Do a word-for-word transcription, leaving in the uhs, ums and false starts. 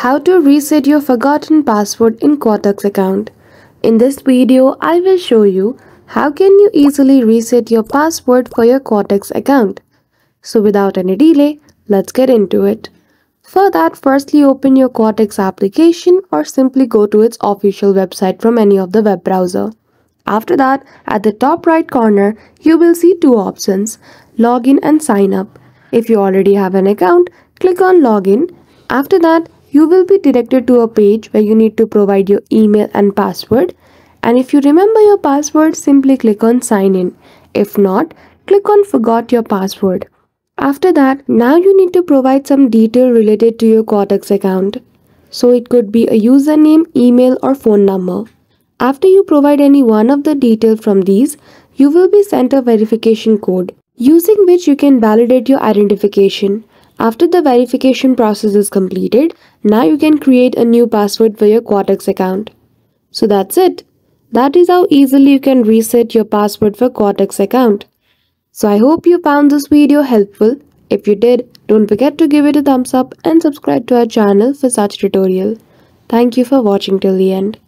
How to reset your forgotten password in Quotex account. In this video, I will show you how can you easily reset your password for your Quotex account. So without any delay, let's get into it. For that, firstly open your Quotex application or simply go to its official website from any of the web browser. After that, at the top right corner, you will see two options, login and sign up. If you already have an account, click on login. After that, you will be directed to a page where you need to provide your email and password. And if you remember your password, simply click on sign in. If not, click on forgot your password. After that, now you need to provide some detail related to your Quotex account. So it could be a username, email or phone number. After you provide any one of the detail from these, you will be sent a verification code, using which you can validate your identification. After the verification process is completed, now you can create a new password for your Quotex account. So that's it. That is how easily you can reset your password for Quotex account. So I hope you found this video helpful. If you did, don't forget to give it a thumbs up and subscribe to our channel for such tutorial. Thank you for watching till the end.